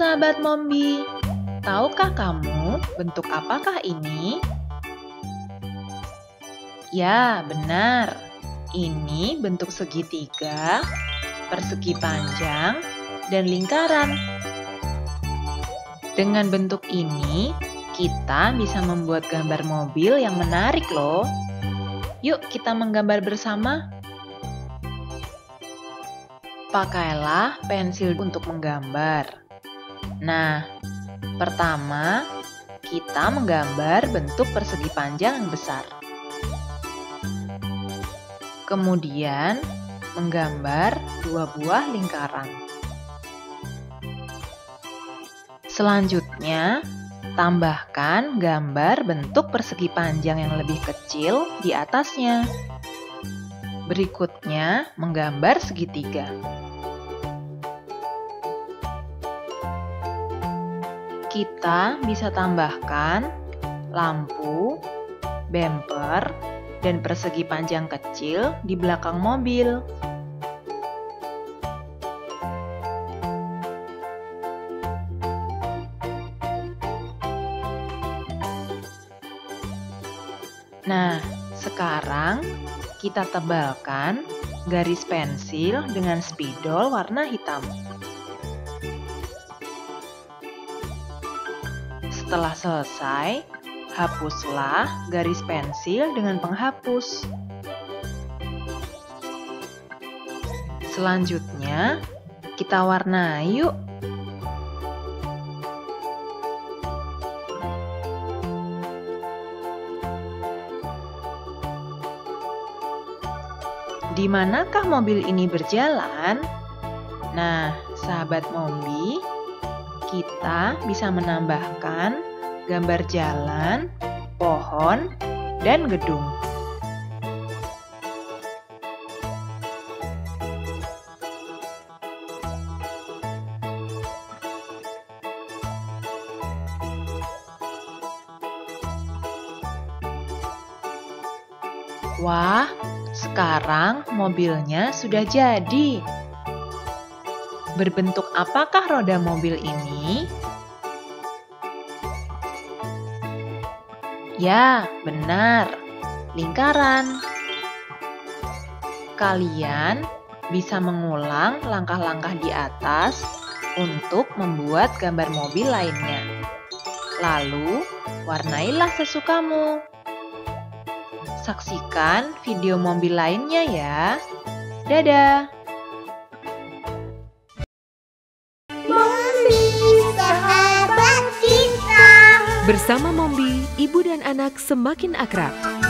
sahabat Mombi, tahukah kamu bentuk apakah ini? Ya, benar. Ini bentuk segitiga, persegi panjang, dan lingkaran. Dengan bentuk ini, kita bisa membuat gambar mobil yang menarik loh. Yuk kita menggambar bersama. Pakailah pensil untuk menggambar. Nah, pertama kita menggambar bentuk persegi panjang yang besar. Kemudian menggambar dua buah lingkaran. Selanjutnya, tambahkan gambar bentuk persegi panjang yang lebih kecil di atasnya. Berikutnya, menggambar segitiga. Kita bisa tambahkan lampu, bemper, dan persegi panjang kecil di belakang mobil. Nah, sekarang kita tebalkan garis pensil dengan spidol warna hitam. Setelah selesai, hapuslah garis pensil dengan penghapus. Selanjutnya, kita warnai yuk. Di manakah mobil ini berjalan? Nah, sahabat Mombi, kita bisa menambahkan gambar jalan, pohon, dan gedung. Wah, sekarang mobilnya sudah jadi. Berbentuk apakah roda mobil ini? Ya, benar. Lingkaran. Kalian bisa mengulang langkah-langkah di atas untuk membuat gambar mobil lainnya. Lalu, warnailah sesukamu. Saksikan video mobil lainnya ya. Dadah! Mombi, sahabat kita. Bersama Mombi, ibu dan anak semakin akrab.